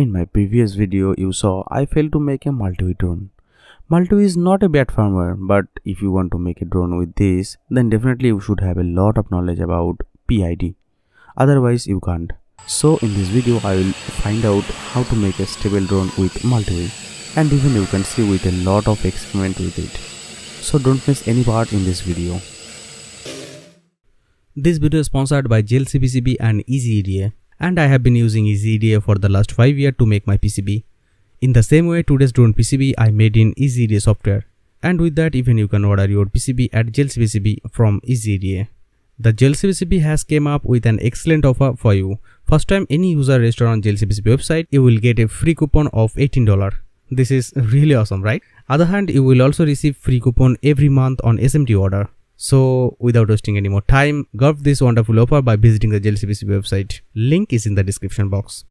In my previous video, you saw I failed to make a Multi-WII drone. Multi-WII is not a bad firmware, but if you want to make a drone with this, then definitely you should have a lot of knowledge about PID. Otherwise, you can't. So in this video, I will find out how to make a stable drone with Multi-WII, and even you can see with a lot of experiment with it. So don't miss any part in this video. This video is sponsored by JLCPCB and EasyEDA. And I have been using EasyEDA for the last 5 years to make my PCB. In the same way, today's drone PCB I made in EasyEDA software. And with that, even you can order your PCB at JLCPCB from EasyEDA. The JLCPCB has came up with an excellent offer for you. First time any user registered on JLCPCB website, you will get a free coupon of $18. This is really awesome, right? Other hand, you will also receive free coupon every month on SMT order. So without wasting any more time, grab this wonderful offer by visiting the JLCPCB website. Link is in the description box.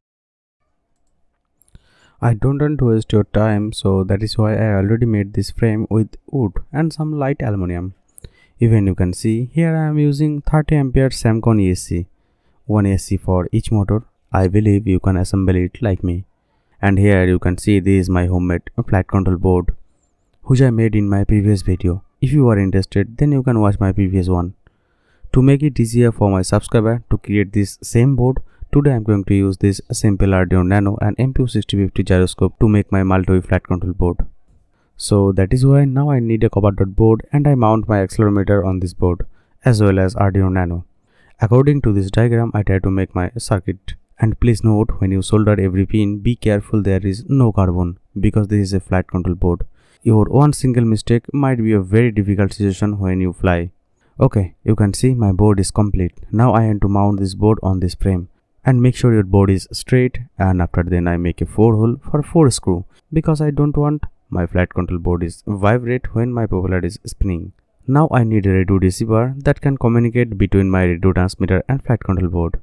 I don't want to waste your time, so that is why I already made this frame with wood and some light aluminium. Even you can see here I am using 30 ampere Samcon ESC, one ESC for each motor. I believe you can assemble it like me. And here you can see this is my homemade flight control board, which I made in my previous video. If you are interested, then you can watch my previous one. To make it easier for my subscriber to create this same board, today I am going to use this simple Arduino Nano and MPU6050 gyroscope to make my Multi-WII flight control board. So that is why now I need a copper dot board, and I mount my accelerometer on this board as well as Arduino Nano. According to this diagram, I try to make my circuit. And please note, when you solder every pin, be careful there is no carbon, because this is a flight control board. Your one single mistake might be a very difficult situation when you fly. Okay, you can see my board is complete. Now I have to mount this board on this frame. And make sure your board is straight, and after then I make a 4-hole for 4 screws, because I don't want my flight control board is vibrate when my propeller is spinning. Now I need a radio receiver that can communicate between my radio transmitter and flight control board.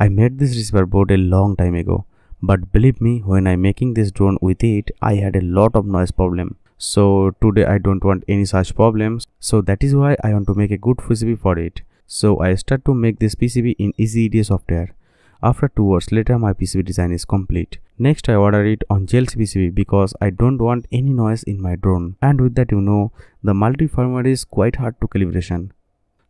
I made this receiver board a long time ago, but believe me, when I'm making this drone with it, I had a lot of noise problem. So today I don't want any such problems, so that is why I want to make a good PCB for it. So I start to make this PCB in EasyEDA software. After 2 hours later, my PCB design is complete. Next I order it on JLCPCB because I don't want any noise in my drone. And with that, you know, the Multi-WII firmware is quite hard to calibration.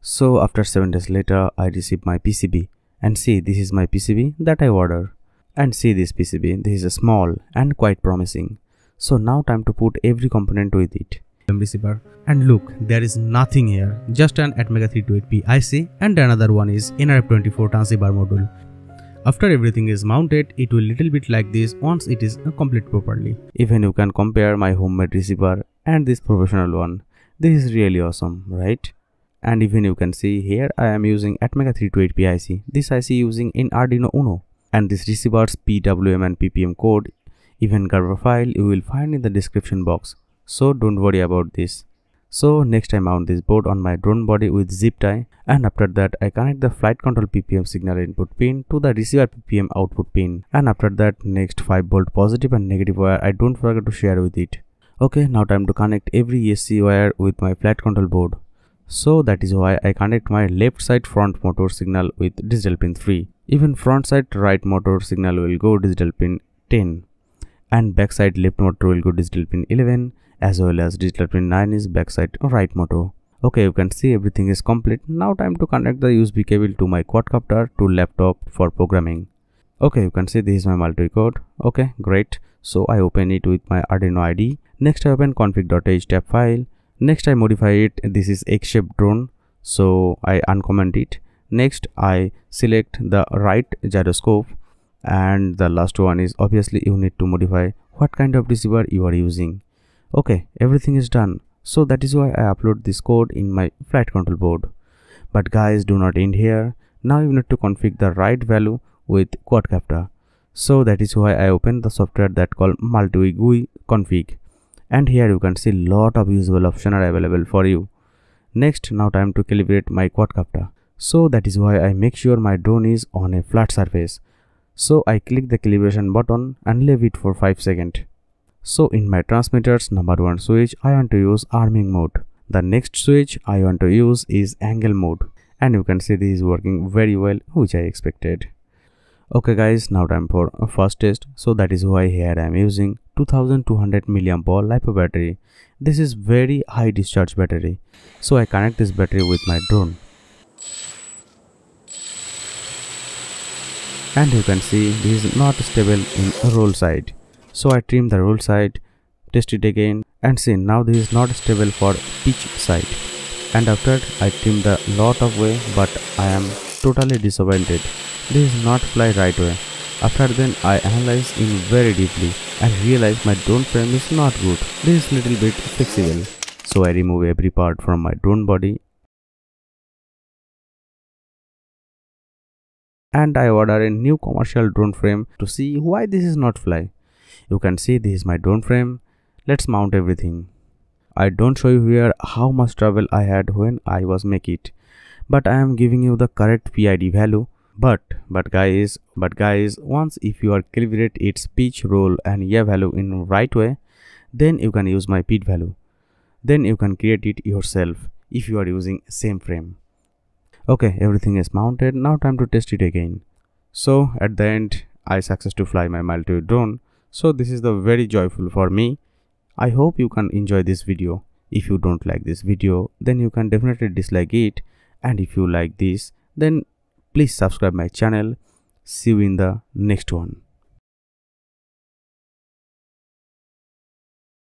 So after 7 days later, I receive my PCB. And see, this is my PCB that I order. And see this PCB, this is small and quite promising. So now time to put every component with it. Receiver, and look, there is nothing here, just an ATmega328P IC and another one is NRF24 transceiver module. After everything is mounted, it will little bit like this once it is complete properly. Even you can compare my homemade receiver and this professional one. This is really awesome, right? And even you can see here I am using ATmega328P IC. This IC using in Arduino Uno, and this receiver's PWM and PPM code, even GERBER file, you will find in the description box, so don't worry about this. So next I mount this board on my drone body with zip tie, and after that I connect the flight control PPM signal input pin to the receiver PPM output pin, and after that next 5V positive and negative wire I don't forget to share with it. Okay, now time to connect every ESC wire with my flight control board. So that is why I connect my left side front motor signal with digital pin 3. Even front side right motor signal will go digital pin 10. And backside left motor will go digital pin 11, as well as digital pin 9 is backside right motor. Okay, you can see everything is complete. Now time to connect the USB cable to my quadcopter to laptop for programming. Okay, you can see this is my Multi-WII code. Okay, great. So I open it with my Arduino IDE. Next I open config.h tab file. Next I modify it. This is egg-shaped drone, so I uncomment it. Next I select the right gyroscope. And the last one is obviously you need to modify what kind of receiver you are using. Okay, everything is done. So that is why I upload this code in my flight control board. But guys, do not end here. Now you need to configure the right value with quadcopter. So that is why I open the software that called Multi-WII GUI config. And here you can see lot of usable options are available for you. Next, now time to calibrate my quadcopter. So that is why I make sure my drone is on a flat surface. So I click the calibration button and leave it for 5 seconds. So in my transmitter's number 1 switch, I want to use arming mode. The next switch I want to use is angle mode. And you can see this is working very well, which I expected. Okay guys, now time for a first test. So that is why here I am using 2200 mAh LiPo battery. This is very high discharge battery. So I connect this battery with my drone. And you can see this is not stable in a roll side. So I trim the roll side, test it again, and see now this is not stable for pitch side. And after I trim the lot of way, but I am totally disappointed. This is not fly right way. After then I analyze in very deeply and realize my drone frame is not good. This is little bit flexible. So I remove every part from my drone body. And I order a new commercial drone frame to see why this is not fly. You can see this is my drone frame. Let's mount everything. I don't show you here how much trouble I had when I was make it. But I am giving you the correct PID value. But guys, once if you are calibrate its pitch, roll and EA value in right way, then you can use my PID value. Then you can create it yourself if you are using same frame. Okay, everything is mounted. Now time to test it again. So at the end, I success to fly my multi drone. So this is the very joyful for me. I hope you can enjoy this video. If you don't like this video, then you can definitely dislike it. And if you like this, then please subscribe my channel. See you in the next one.